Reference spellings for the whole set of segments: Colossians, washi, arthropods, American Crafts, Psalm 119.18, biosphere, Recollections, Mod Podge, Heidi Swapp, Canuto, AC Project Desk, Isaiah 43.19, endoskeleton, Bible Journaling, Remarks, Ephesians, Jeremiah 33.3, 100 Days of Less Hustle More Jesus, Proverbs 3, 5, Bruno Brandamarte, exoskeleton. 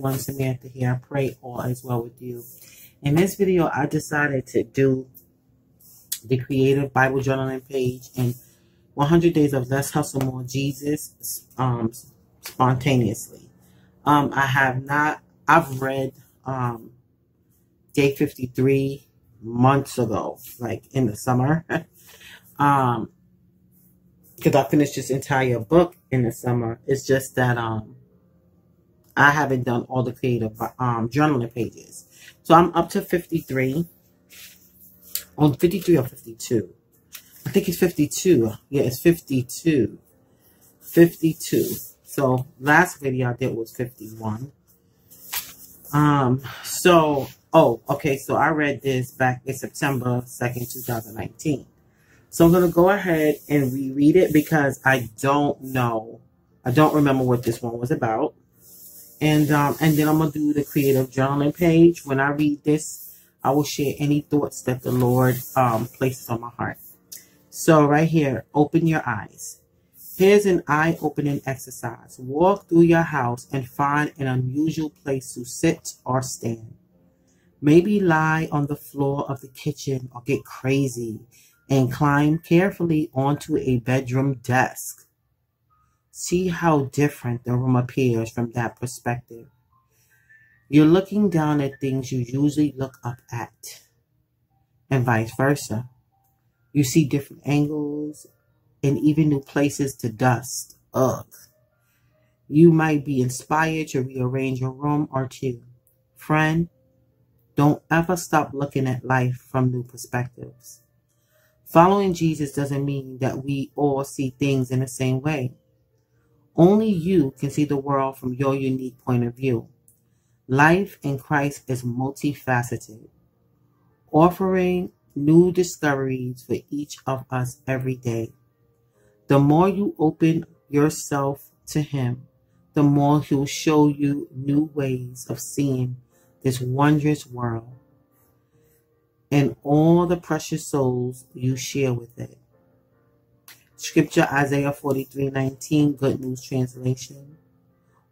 1 Samantha here. I pray all is well with you. In this video, I decided to do the creative Bible journaling page and 100 Days of Less Hustle More Jesus spontaneously. I've read day 53 months ago, like in the summer. Because I finished this entire book in the summer. It's just that I haven't done all the creative journaling pages. So I'm up to 53. On 53 or 52? I think it's 52. Yeah, it's 52. 52. So last video I did was 51. So I read this back in September 2nd, 2019. So I'm going to go ahead and reread it because I don't remember what this one was about. And then I'm going to do the creative journaling page. When I read this, I will share any thoughts that the Lord places on my heart. So right here, open your eyes. Here's an eye-opening exercise. Walk through your house and find an unusual place to sit or stand. Maybe lie on the floor of the kitchen or get crazy and climb carefully onto a bedroom desk. See how different the room appears from that perspective. You're looking down at things you usually look up at, and vice versa. You see different angles and even new places to dust. Ugh. You might be inspired to rearrange your room or two. Friend, don't ever stop looking at life from new perspectives. Following Jesus doesn't mean that we all see things in the same way. Only you can see the world from your unique point of view. Life in Christ is multifaceted, offering new discoveries for each of us every day. The more you open yourself to Him, the more He'll show you new ways of seeing this wondrous world and all the precious souls you share with it. Scripture, Isaiah 43:19, Good News Translation.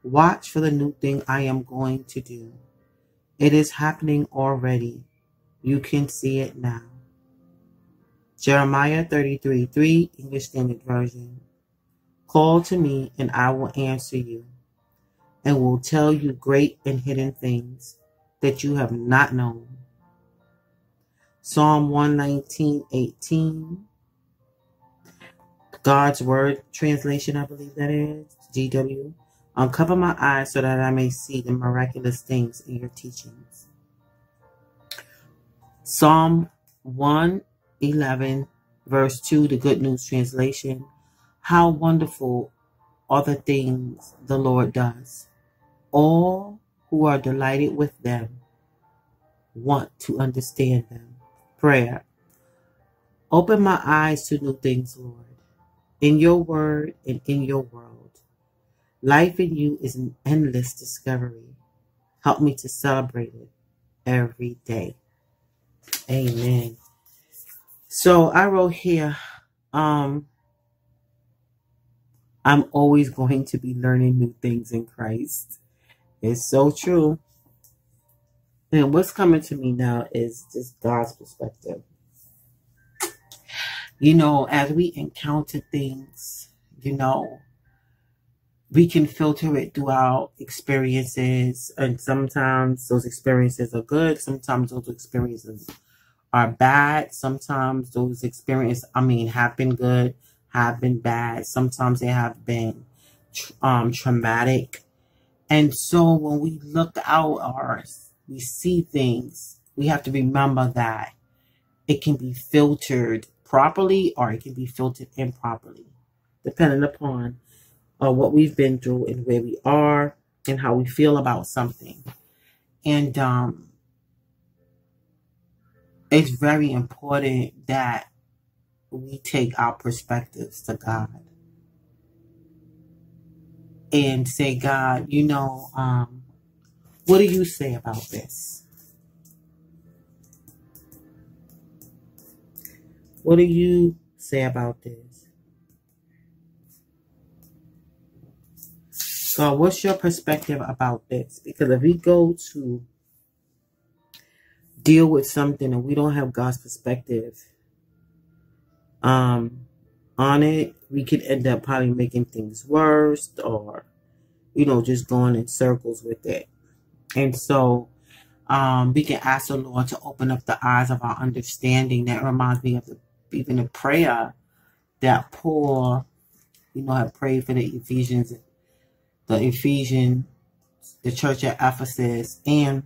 Watch for the new thing I am going to do. It is happening already. You can see it now. Jeremiah 33:3, English Standard Version. Call to me and I will answer you and will tell you great and hidden things that you have not known. Psalm 119.18, God's Word translation, I believe that is, GW. Uncover my eyes so that I may see the miraculous things in your teachings. Psalm 111, verse 2, the Good News Translation. How wonderful are the things the Lord does. All who are delighted with them want to understand them. Prayer. Open my eyes to new things, Lord, in your word and in your world. Life in you is an endless discovery. Help me to celebrate it every day. Amen. So I wrote here, I'm always going to be learning new things in Christ. It's so true. And what's coming to me now is just God's perspective. You know, as we encounter things, you know, we can filter it through our experiences. And sometimes those experiences are good. Sometimes those experiences are bad. Sometimes those experiences, have been good, have been bad. Sometimes they have been traumatic. And so when we look out ours, we see things, we have to remember that it can be filtered properly or it can be filtered improperly, depending upon what we've been through and where we are and how we feel about something. And it's very important that we take our perspectives to God and say, God, you know, what do you say about this? What do you say about this? So what's your perspective about this? Because if we go to deal with something and we don't have God's perspective on it, we could end up probably making things worse or, you know, just going in circles with it. And so we can ask the Lord to open up the eyes of our understanding. That reminds me of even the prayer that Paul, you know, had prayed for the Ephesians, the church at Ephesus, and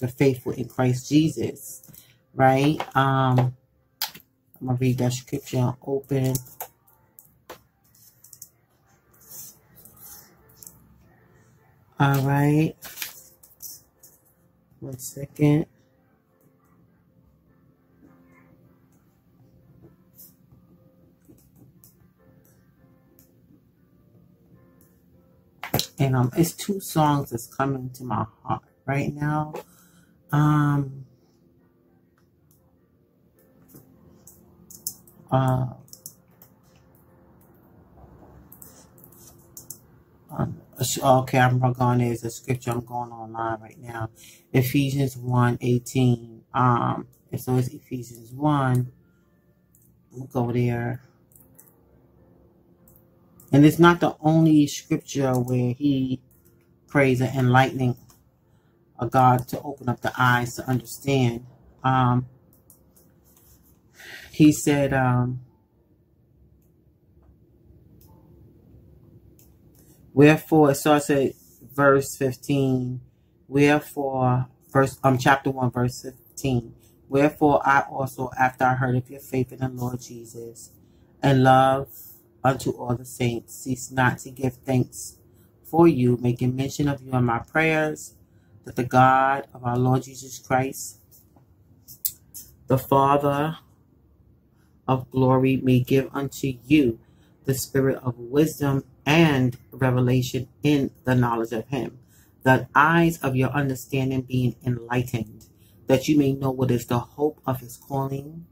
the faithful in Christ Jesus, right? I'm going to read that scripture open. All right. 1 second. And it's two songs that's coming to my heart right now. Okay, I'm going to the scripture. I'm going online right now. Ephesians 1:18. So it's Ephesians 1. We'll go there. And it's not the only scripture where he prays an enlightening of God to open up the eyes to understand. He said, wherefore, so I said, verse 15, wherefore, chapter 1, verse 15, wherefore I also, after I heard of your faith in the Lord Jesus and love unto all the saints, cease not to give thanks for you, making mention of you in my prayers, that the God of our Lord Jesus Christ, the Father of glory, may give unto you the spirit of wisdom and revelation in the knowledge of him, the eyes of your understanding being enlightened, that you may know what is the hope of his calling,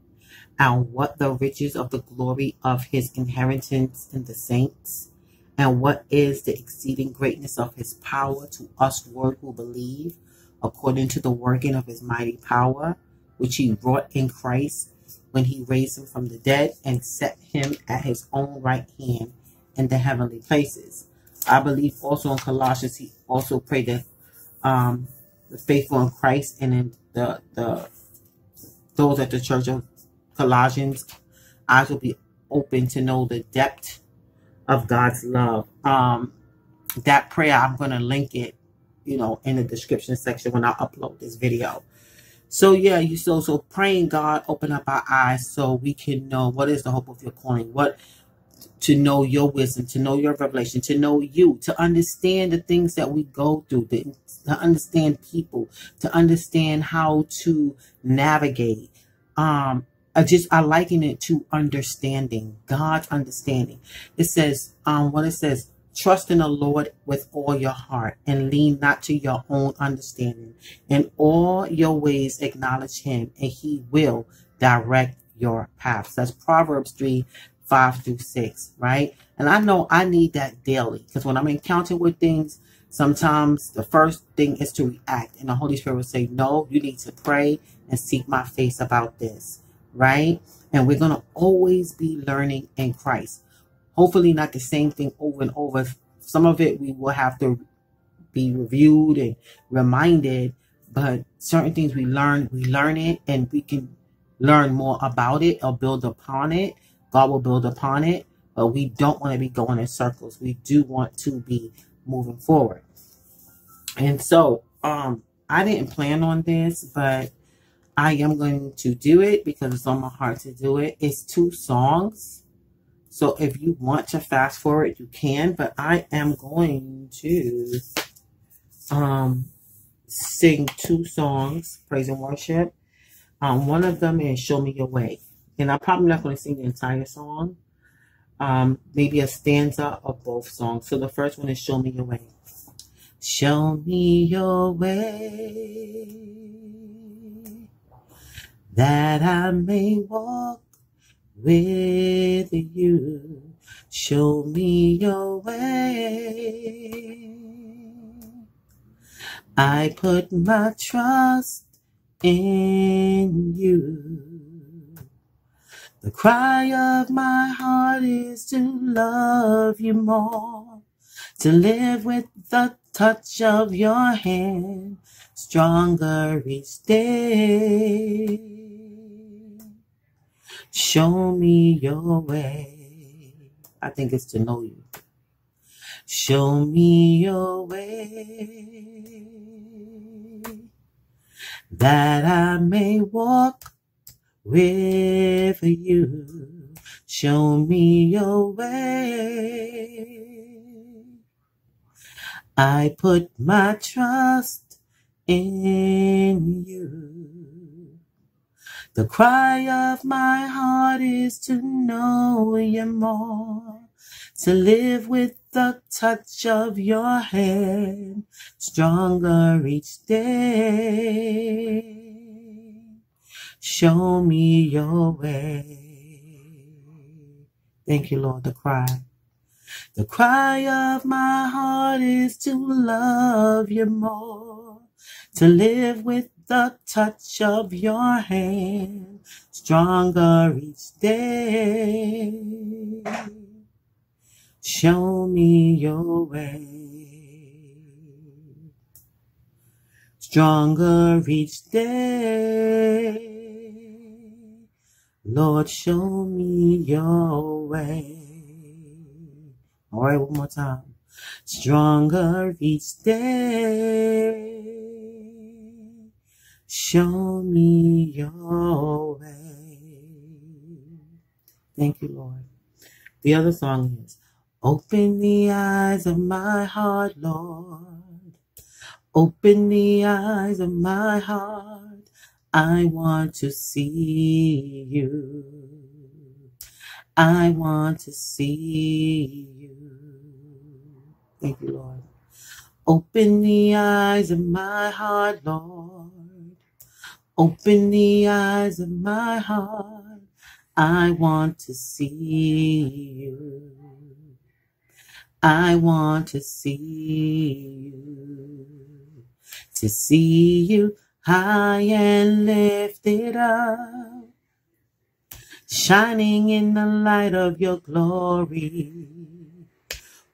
and what the riches of the glory of his inheritance in the saints, and what is the exceeding greatness of his power to us who believe, according to the working of his mighty power, which he wrought in Christ when he raised him from the dead and set him at his own right hand in the heavenly places. I believe also in Colossians, he also prayed that the faithful in Christ and in those at the church of Colossians, eyes will be open to know the depth of God's love. That prayer, I'm going to link it, you know, in the description section when I upload this video. So yeah, so praying, God, open up our eyes so we can know what is the hope of your calling, what to know your wisdom, to know your revelation, to know you, to understand the things that we go through, to understand people, to understand how to navigate. I liken it to understanding, God's understanding. It says, trust in the Lord with all your heart and lean not to your own understanding. In all your ways acknowledge him and he will direct your paths. That's Proverbs 3, 5 through 6, right? And I know I need that daily because when I'm encountered with things, sometimes the first thing is to react. And the Holy Spirit will say, no, you need to pray and seek my face about this. Right? And we're going to always be learning in Christ. Hopefully not the same thing over and over. Some of it we will have to be reviewed and reminded, but certain things we learn it, and we can learn more about it or build upon it. God will build upon it, but we don't want to be going in circles. We do want to be moving forward. And so I didn't plan on this, but I am going to do it because it's on my heart to do it. It's two songs. So if you want to fast forward, you can. But I am going to sing two songs, praise and worship. One of them is Show Me Your Way. And I'm probably not going to sing the entire song. Maybe a stanza of both songs. So the first one is Show Me Your Way. Show me your way, that I may walk with you. Show me your way, I put my trust in you. The cry of my heart is to love you more, to live with the touch of your hand, stronger each day. Show me your way. I think it's to know you. Show me your way, that I may walk with you. Show me your way. I put my trust in you. The cry of my heart is to know you more, to live with the touch of your hand, stronger each day. Show me your way. Thank you, Lord. The cry of my heart is to love you more, to live with the touch of your hand, stronger each day. Show me your way, stronger each day. Lord, show me your way. All right, one more time. Stronger each day. Show me your way. Thank you, Lord. The other song is, open the eyes of my heart, Lord. Open the eyes of my heart. I want to see you. I want to see you. Thank you, Lord. Open the eyes of my heart, Lord. Open the eyes of my heart. I want to see you. I want to see you high and lifted up, shining in the light of your glory.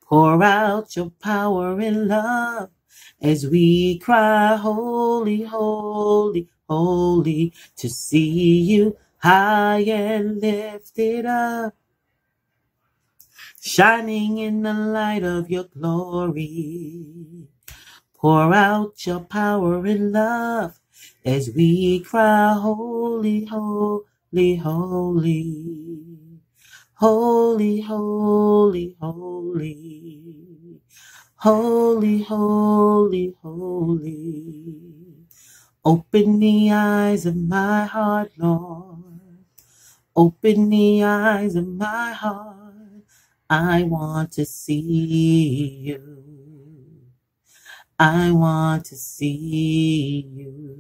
Pour out your power and love as we cry, holy, holy, holy, to see you high and lifted up, shining in the light of your glory. Pour out your power and love as we cry, holy, holy, holy, holy, holy, holy, holy, holy, holy. Open the eyes of my heart, Lord. Open the eyes of my heart. I want to see you. I want to see you.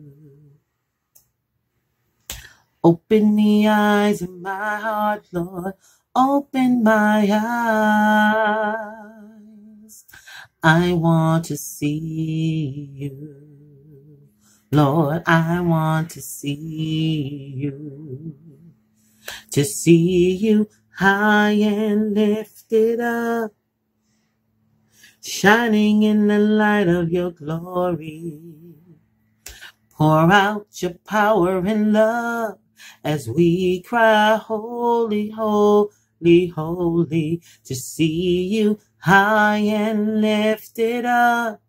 Open the eyes of my heart, Lord. Open my eyes. I want to see you. Lord, I want to see you. To see you high and lifted up, shining in the light of your glory. Pour out your power and love as we cry, holy, holy, holy, to see you high and lifted up,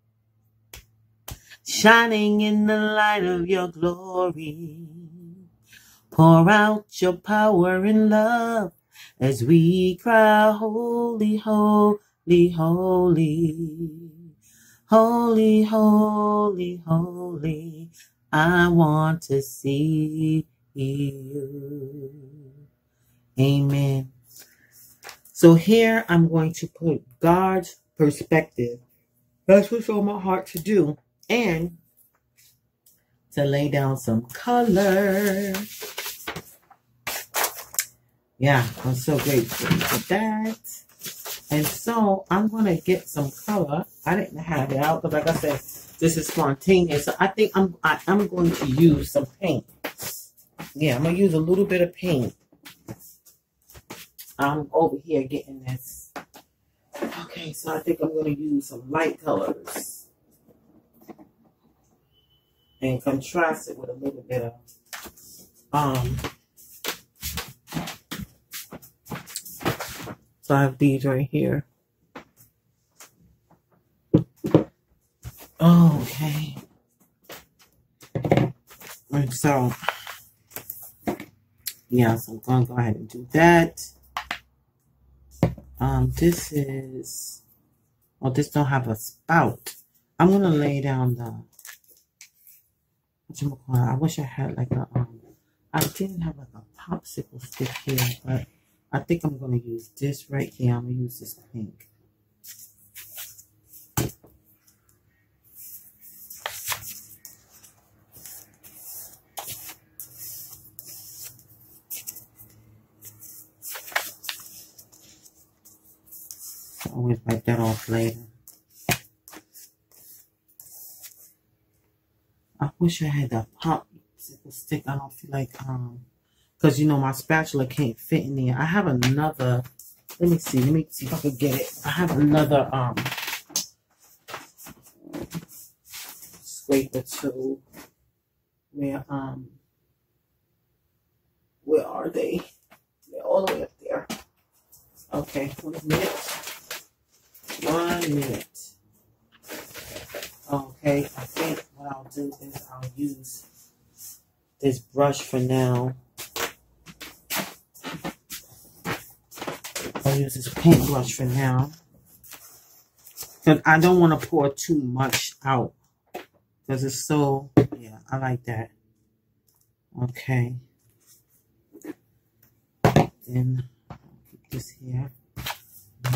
shining in the light of your glory. Pour out your power and love as we cry, holy, holy, holy, holy, holy, holy, I want to see you. Amen. So here I'm going to put God's perspective. That's what's on my heart to do. And to lay down some color. Yeah, I'm so grateful for that. And so I'm going to get some color. I didn't have it out, but like I said, This is spontaneous. So I think I'm going to use some paint. Yeah, I'm going to use a little bit of paint. I'm over here getting this. Okay, so I think I'm going to use some light colors and contrast it with a little bit of so I have these right here. Okay. And so, yeah, so I'm going to go ahead and do that. This is, well, this don't have a spout. I'm going to lay down the, I wish I had like a, I didn't have like a popsicle stick here, but I think I'm going to use this right here. I'm going to use this pink. I always wipe that off later. I wish I had that popsicle stick. I don't feel like, because, you know, my spatula can't fit in there. I have another, let me see if I can get it. I have another, scraper too, where, where are they? They're all the way up there. Okay, 1 minute. 1 minute. Okay, I think what I'll do is I'll use this brush for now. I'll use this paintbrush for now. Because I don't want to pour too much out. Because it's so, yeah, I like that. Okay. Then I'll keep this here.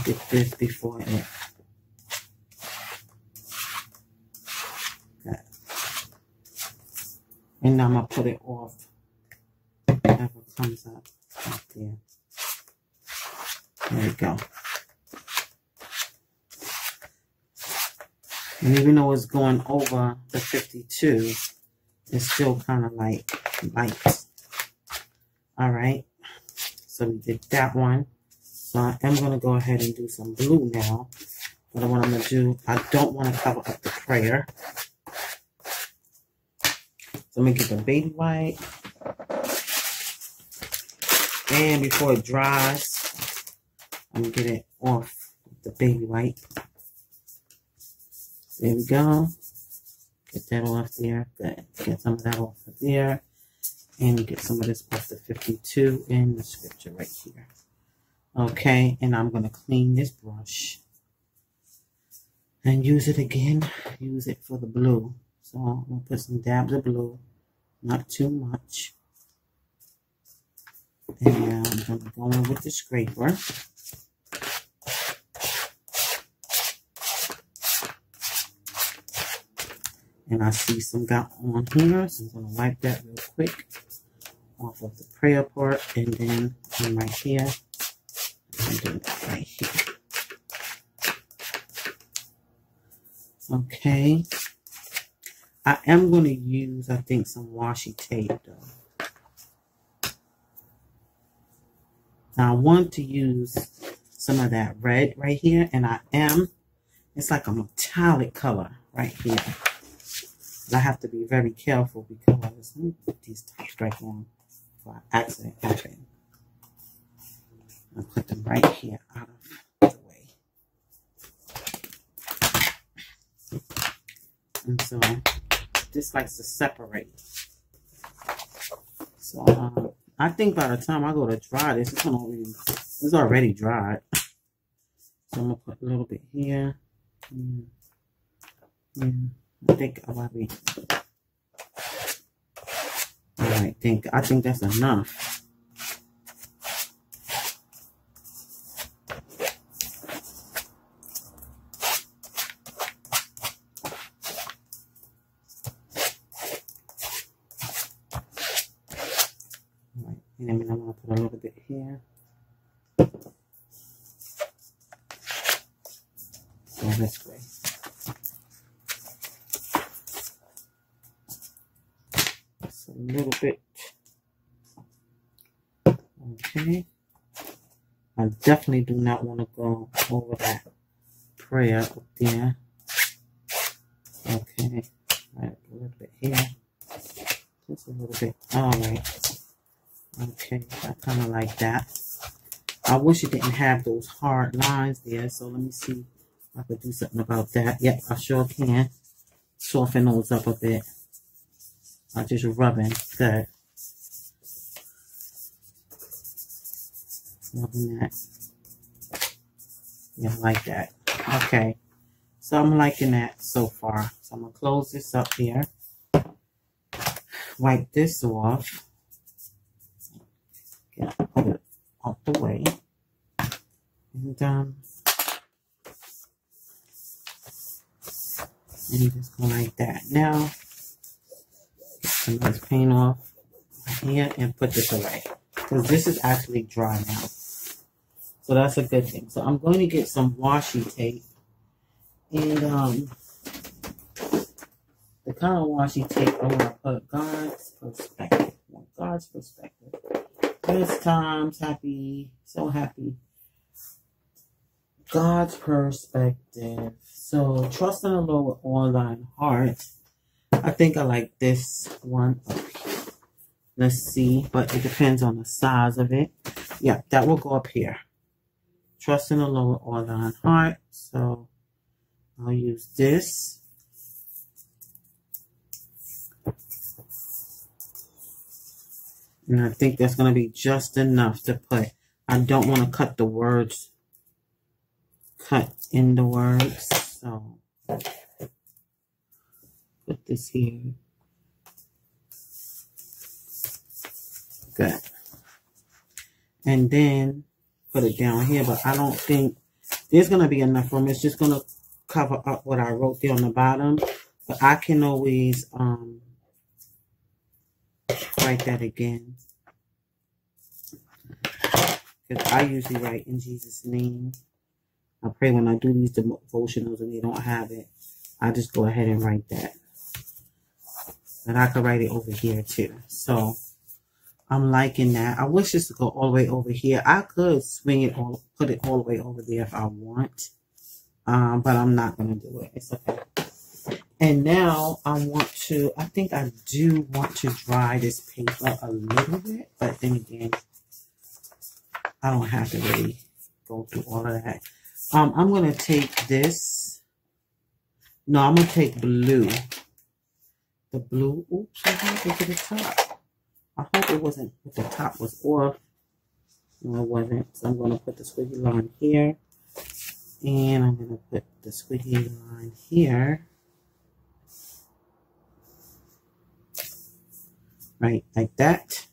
Get this before it. That. And now I'm going to put it off. Whatever comes up right there. There we go. And even though it's going over the 52, it's still kind of like light. Alright. So we did that one. So I am going to go ahead and do some blue now. But what I'm going to do, I don't want to cover up the prayer. So I'm going to get the baby wipe. And before it dries, I'm going to get it off with the baby wipe. There we go. Get that off there. Good. Get some of that off of there. And get some of this off the 52 in the scripture right here. Okay, and I'm going to clean this brush and use it again. Use it for the blue. So I'm going to put some dabs of blue, not too much. And I'm going to go in with the scraper. And I see some got on here, so I'm going to wipe that real quick off of the prayer part, and then come right here. Do that right here. Okay. I am going to use, I think, some washi tape though. Now I want to use some of that red right here, and I am. It's like a metallic color right here. And I have to be very careful because let me put these tapes right on before I accident happen. I'll put them right here out of the way. And so this likes to separate. So I think by the time I go to dry this, it's already dried. So I'm going to put a little bit here. I think I'll probably... All right, I think that's enough. a little bit. Okay. I definitely do not want to go over that prayer up there. Okay. Right, a little bit here. Just a little bit. Alright. Okay. I kind of like that. I wish it didn't have those hard lines there. So let me see if I could do something about that. Yep, I sure can. Soften those up a bit. I'm just rubbing. Good. Rubbing that. Yeah, like that. Okay. So I'm liking that so far. So I'm going to close this up here. Wipe this off. Get it out the way. And you just go like that. Now, get some of this paint off here and put this away. Because this is actually dry now. So that's a good thing. So I'm going to get some washi tape. And the kind of washi tape I want to put God's perspective. God's perspective. This time's happy. So happy. God's perspective. So, trust in the Lord with all thine heart. I think I like this one up here. Let's see, but it depends on the size of it. Yeah, that will go up here. Trust in the Lord with all thine heart. So, I'll use this. And I think that's going to be just enough to put. I don't want to cut the words. Cut in the words. So, put this here. Good. And then put it down here, but I don't think there's going to be enough room. It's just going to cover up what I wrote there on the bottom. But I can always write that again. Because I usually write in Jesus' name. I pray when I do these devotionals and they don't have it, I just go ahead and write that. And I could write it over here too. So I'm liking that. I wish this would go all the way over here. I could swing it all, put it all the way over there if I want. But I'm not going to do it. It's okay. And now I think I do want to dry this paper a little bit. But then again, I don't have to really go through all of that. I'm going to take this. No, I'm going to take blue. The blue. Oops, I hope it was at the top. I hope it wasn't, if the top was off. No, it wasn't. So I'm going to put the squiggy line here. And I'm going to put the squiggy line here. Right, like that.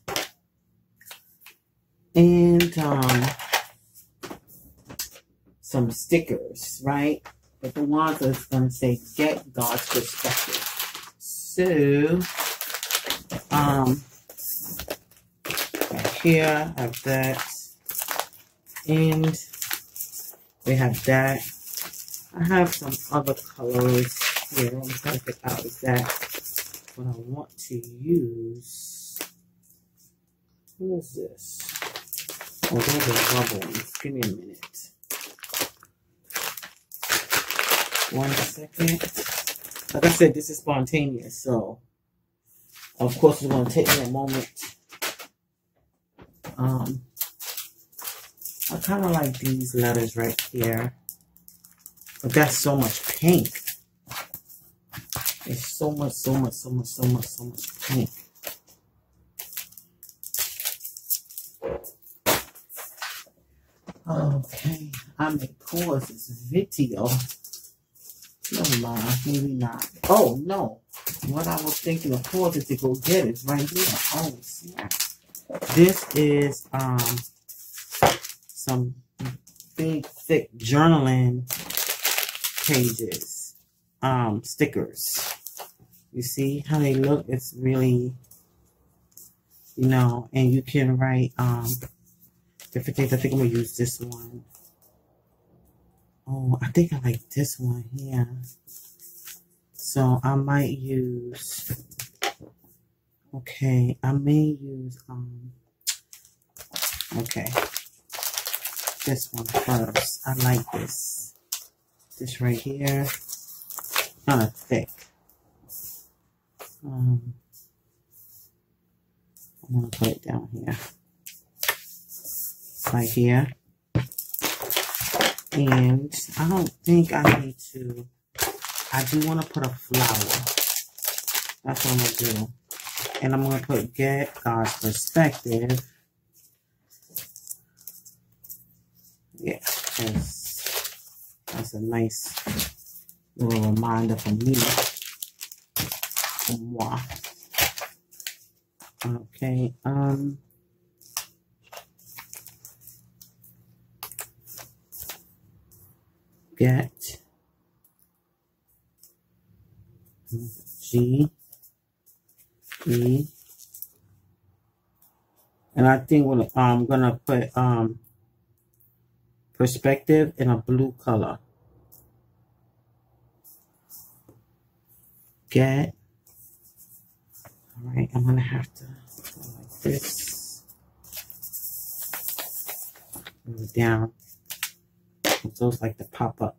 And, some stickers, right? But the ones that's going to say, get God's perspective. So, right here, I have that. And we have that. I have some other colors here. I'm trying to pick out exactly what I want to use. What is this? Oh, those are rubber ones. Give me a minute. 1 second. Like I said, this is spontaneous, so of course it's going to take me a moment. I kind of like these letters right here, but that's so much pink. It's so much pink. Okay, I may pause this video. No, maybe not. Oh, no. What I was thinking of course is to go get it right here. Oh, snap. This is some big, thick journaling pages, stickers. You see how they look? It's really, you know, and you can write different things. I think I'm going to use this one. Oh, I think I like this one here. So I might use Okay, I may use, okay, this one first. I like this. This right here, kind of thick. I'm going to put it down here, right here. And I don't think I need to, I do want to put a flower. That's what I'm going to do. And I'm going to put Get God's Perspective. Yeah, that's a nice little reminder for me. For moi. Okay, Get G E, and I think I'm gonna put perspective in a blue color. Get. All right, I'm gonna have to go like this. Move it down. Those like to pop up.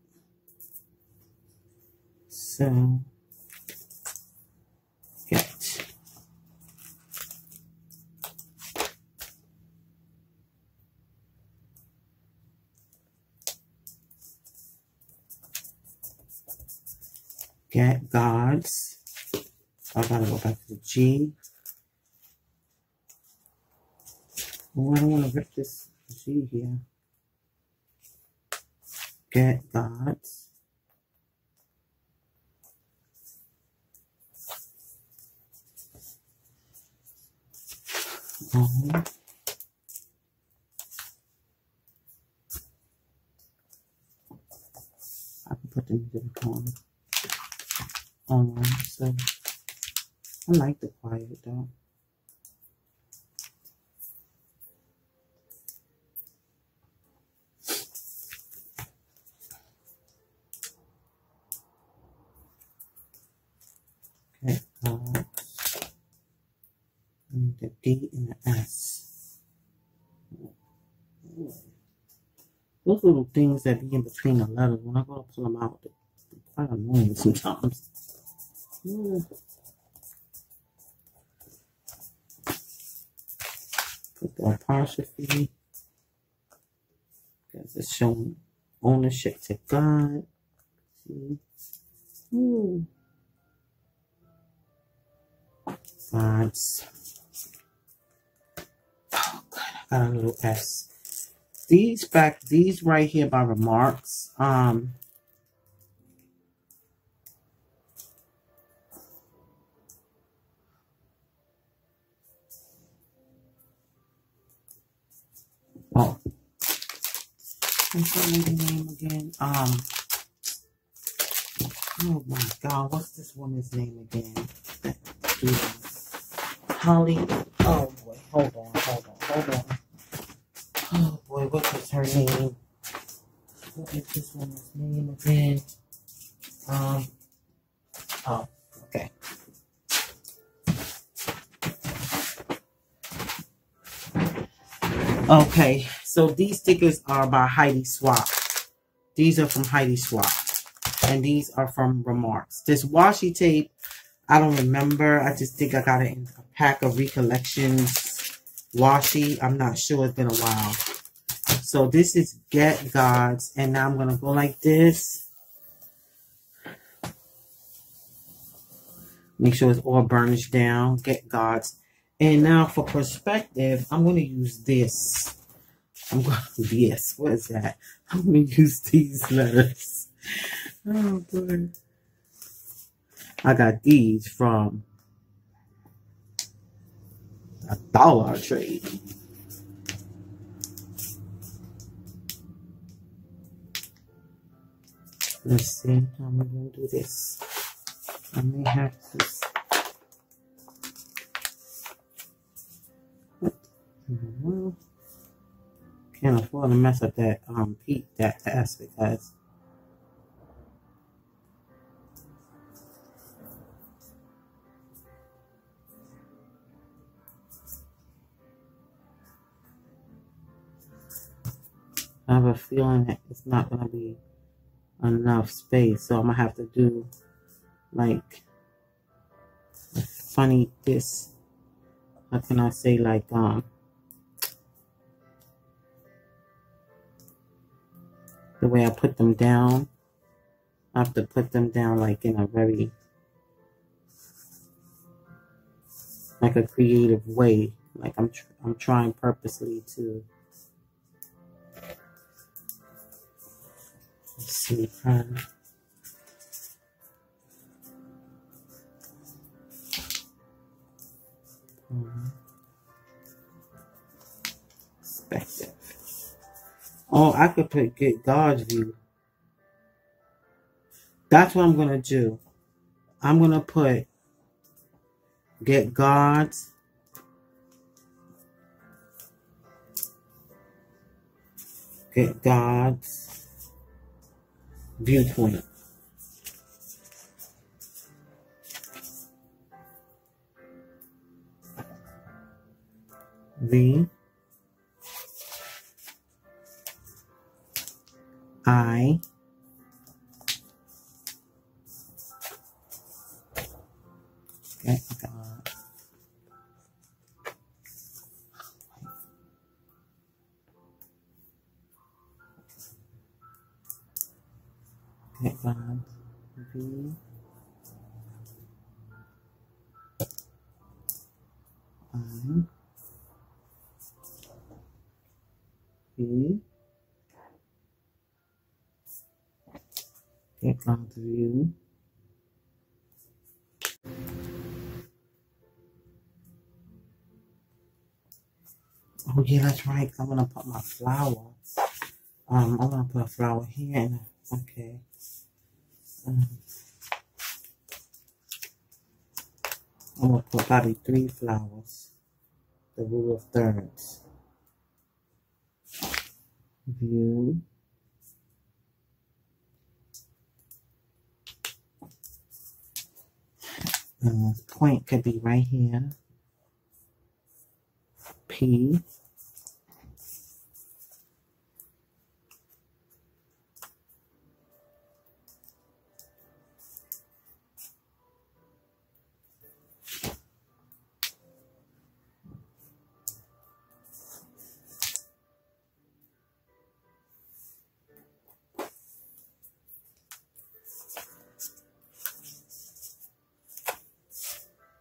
So get God's. I gotta go back to the G. Oh, I don't want to rip this G here. Get God's. I can put them in the corner. So I like the quiet though. Okay, I need the D and the S. Those little things that be in between the letters, when I go to pull them out, they're quite annoying sometimes. Put the apostrophe, because it's showing ownership to God. See? Ooh. God's. Oh God, I got a little S. These right here by Remarks. Oh, I'm sorry, the name again. Oh my God, what's this woman's name again? Yeah. Holly, oh boy, hold on. Oh boy, what is her name? What is this woman's name again? Oh, okay. Okay, so these stickers are by Heidi Swapp. These are from Heidi Swapp. And these are from Remarks. This washi tape, I don't remember. I just think I got it in a pack of Recollections washi. I'm not sure. It's been a while. So this is Get God's. And now I'm going to go like this. Make sure it's all burnished down. Get God's. And now for perspective, I'm going to use this. I'm going to, yes, what is that? I'm going to use these letters. Oh, boy. I got these from a Dollar Tree. Let's see how I'm gonna do this. I may have to. What in the world? Can't afford to mess up that that S, because. I have a feeling that it's not going to be enough space. So I'm going to have to do like a funny this. How can I say, like, the way I put them down. I have to put them down like in a very, like a creative way. Like I'm trying purposely to see. Perspective. Oh, I could put get God's view. That's what I'm gonna do. I'm gonna put get God's viewpoint. God's view. Oh yeah, that's right. I'm gonna put my flower. I'm gonna put a flower here. Okay. I'm gonna put probably 3 flowers. The rule of thirds. View. Point could be right here. P.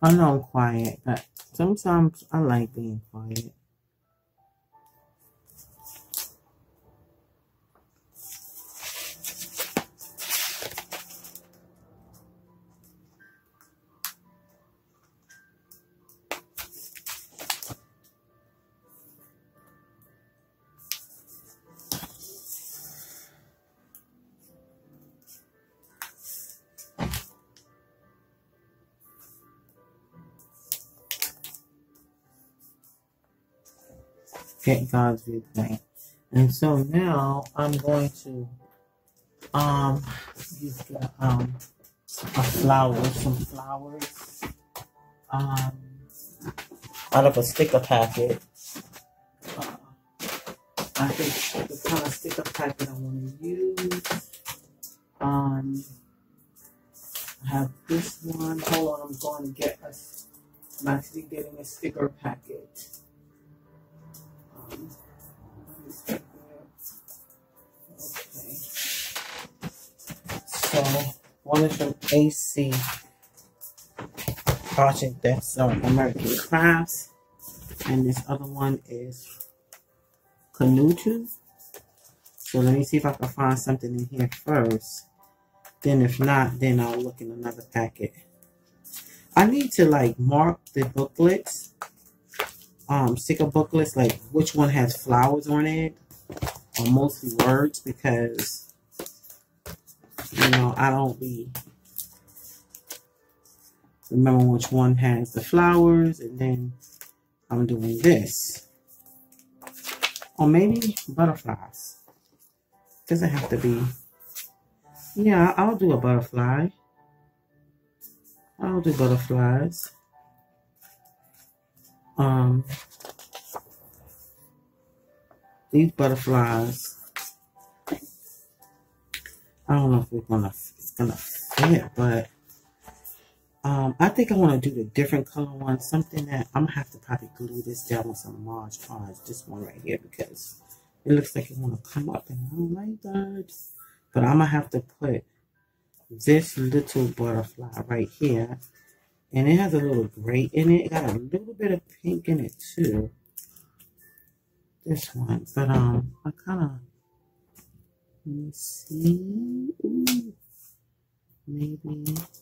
I know I'm quiet, but sometimes I like being quiet. Get God's viewpoint. And so now I'm going to use a flower, some flowers out of a sticker packet. I think the kind of sticker packet I want to use. I have this one. Hold on, I'm going to get us. I'm actually getting a sticker packet. Okay. So one is from AC Project Desk, so American Crafts, and this other one is Canuto. So let me see if I can find something in here first. Then if not, then I'll look in another packet. I need to like mark the booklets. Sticker booklets, like which one has flowers on it, or mostly words, because you know I don't be remember which one has the flowers, and then I'm doing this, or maybe butterflies. Doesn't have to be. Yeah, I'll do a butterfly. I'll do butterflies. These butterflies I don't know if it's gonna fit, but I think I want to do the different color one, something that I'm gonna have to probably glue this down with some Mod Podge, this one right here, because it looks like it want to come up and I don't like that. But I'm gonna have to put this little butterfly right here, and it has a little gray in it. It got a little bit of pink in it too, this one. But I kind of, let me see. Ooh, maybe, let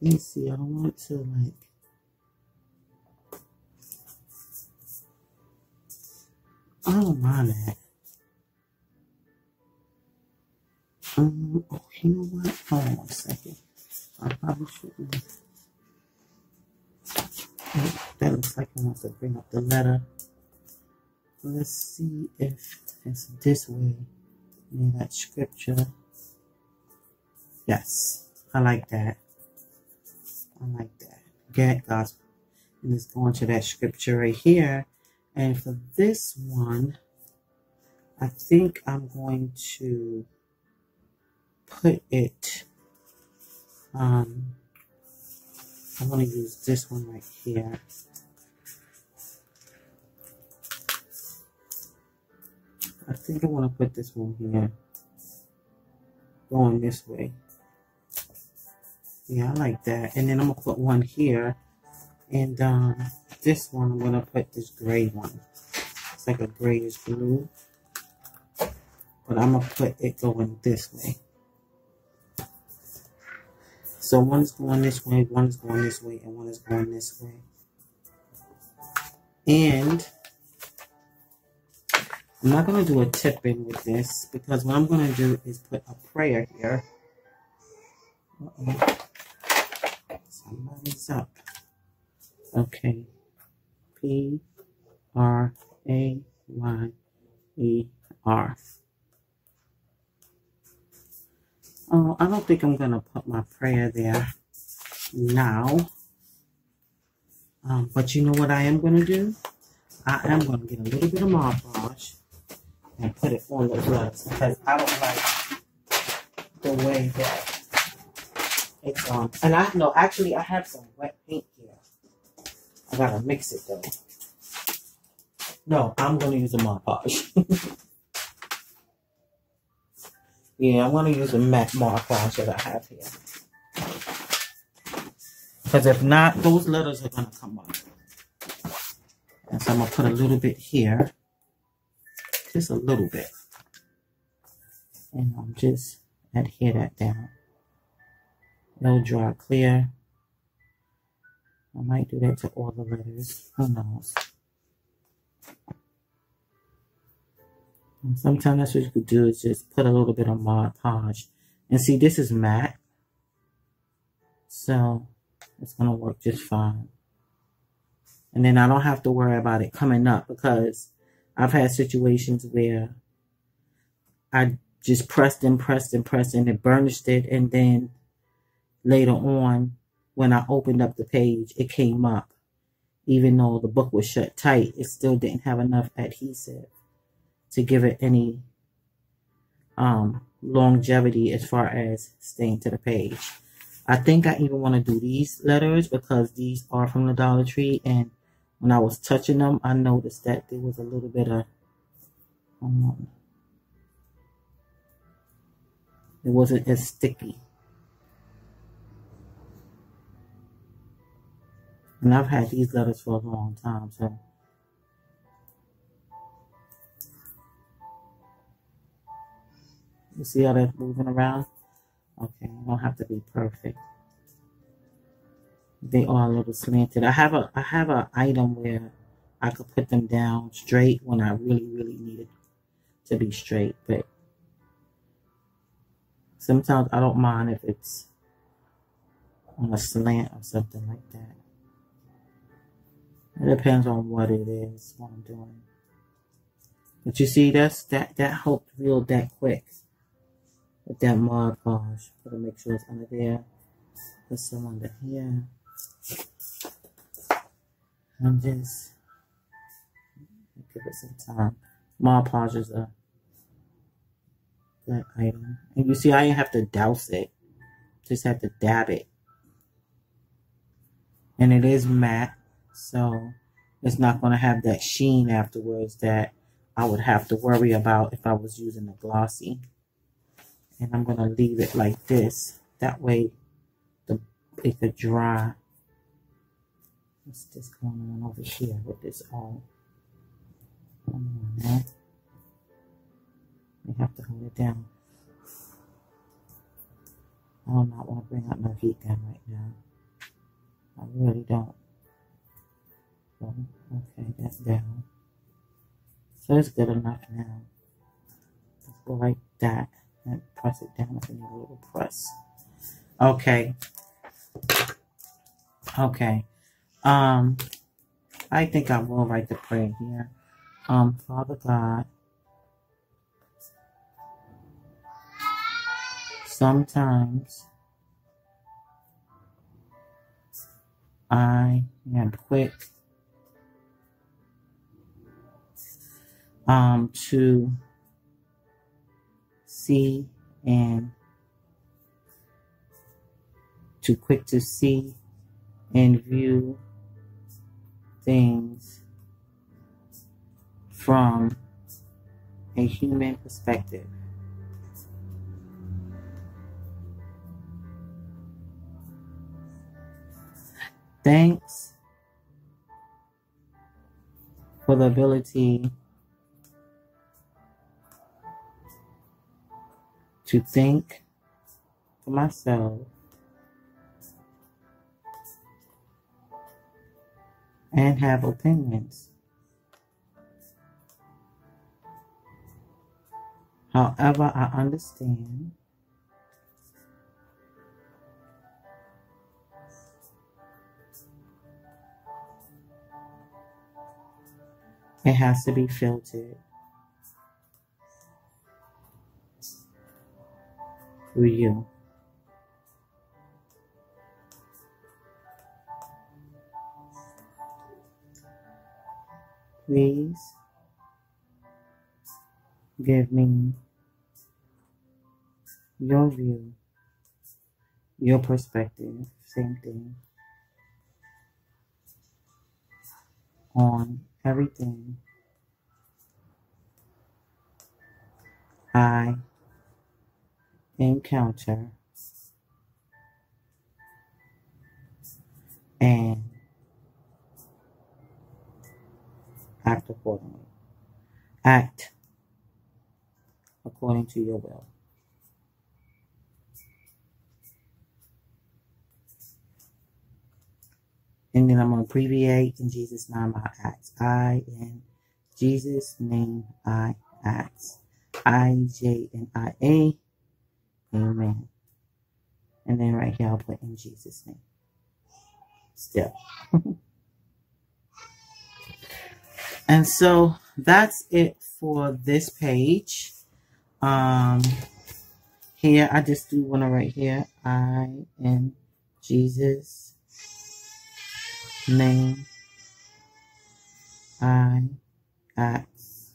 me see. I don't want to like, I don't mind that. Oh, you know what? Hold on 1 second. I probably shouldn't. Oh, that looks like I want to bring up the letter. Let's see if it's this way. Need that scripture. Yes, I like that. I like that. Get gospel. And let's go into that scripture right here. And for this one, I think I'm going to put it, I'm going to use this one right here. I think I want to put this one here, going this way. Yeah, I like that. And then I'm going to put one here, and this one I'm going to put this gray one. It's like a grayish blue, but I'm going to put it going this way. So one is going this way, one is going this way, and one is going this way. And I'm not going to do a tip-in with this, because what I'm going to do is put a prayer here. Uh-oh. Somebody's up. Okay. P-R-A-Y-E-R. Oh, I don't think I'm going to put my prayer there now. But you know what I am going to do? I am going to get a little bit of Mod Podge and put it on the gloves, because I don't like the way that it's on. And I know, actually, I have some wet paint here. I got to mix it, though. No, I'm going to use a Mod Podge. Yeah, I want to use a matte marker that I have here, because if not, those letters are going to come up. And so I'm going to put a little bit here, just a little bit. And I'll just adhere that down. It'll dry clear. I might do that to all the letters. Who knows? Sometimes that's what you could do, is just put a little bit of Mod Podge. And see, this is matte, so it's going to work just fine. And then I don't have to worry about it coming up, because I've had situations where I just pressed and it burnished it. And then later on, when I opened up the page, it came up. Even though the book was shut tight, it still didn't have enough adhesive to give it any longevity as far as staying to the page. I think I even want to do these letters, because these are from the Dollar Tree, and when I was touching them, I noticed that there was a little bit of, it wasn't as sticky. And I've had these letters for a long time, so. You see how that's moving around? Okay, I don't have to be perfect. They are a little slanted. I have an item where I could put them down straight when I really, really need it to be straight. But sometimes I don't mind if it's on a slant or something like that. It depends on what it is, what I'm doing. But you see, that helped build that quick. With that Mod Podge, gotta make sure it's under there. Put some under here. And just give it some time. Mod Podge is a that item. And you see, I didn't have to douse it. Just have to dab it. And it is matte, so it's not going to have that sheen afterwards that I would have to worry about if I was using a glossy. And I'm going to leave it like this. That way it could dry. What's this going on over here with this all? Come on, man. We have to hold it down. I do not want to bring out my V-gun right now. I really don't. So, okay, that's down. So it's good enough now. Let's go like that and press it down with a little press. Okay. Okay. I think I will write the prayer here. Father God, sometimes I am quick to see and too quick to see and view things from a human perspective. Thanks for the ability to think for myself and have opinions. However, I understand it has to be filtered through you. Please give me your view, your perspective, same thing, on everything I encounter and act accordingly. Act according to your will. And then I'm going to abbreviate in Jesus' name I ask. I in Jesus' name I ask. IJNIA. Amen. And then right here I'll put in Jesus' name. Still. And so that's it for this page. Here I just do one right here. I in Jesus' name I ask.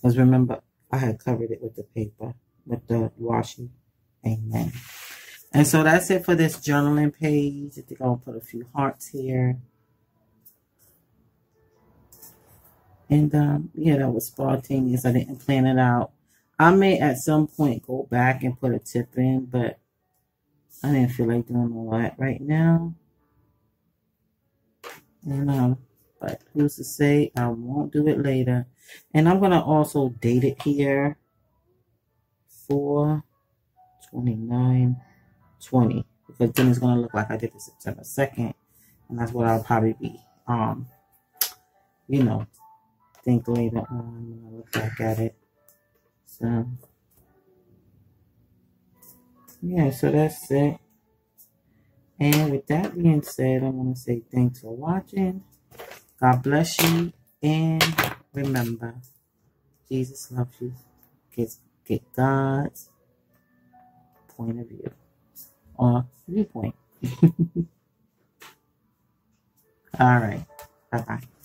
Because remember, I had covered it with the paper, with the washi. Amen. And so that's it for this journaling page. I think I'll put a few hearts here. And yeah, that was spontaneous. I didn't plan it out. I may at some point go back and put a tip in, but I didn't feel like doing all that right now. And but who's to say I won't do it later? And I'm gonna also date it here for 4/29/20, because then it's gonna look like I did it September 2nd, and that's what I'll probably be you know, think later on when I look back at it. So yeah, so that's it. And with that being said, I want to say thanks for watching. God bless you. And remember, Jesus loves you. Get God's point of view or viewpoint. All right. Bye-bye.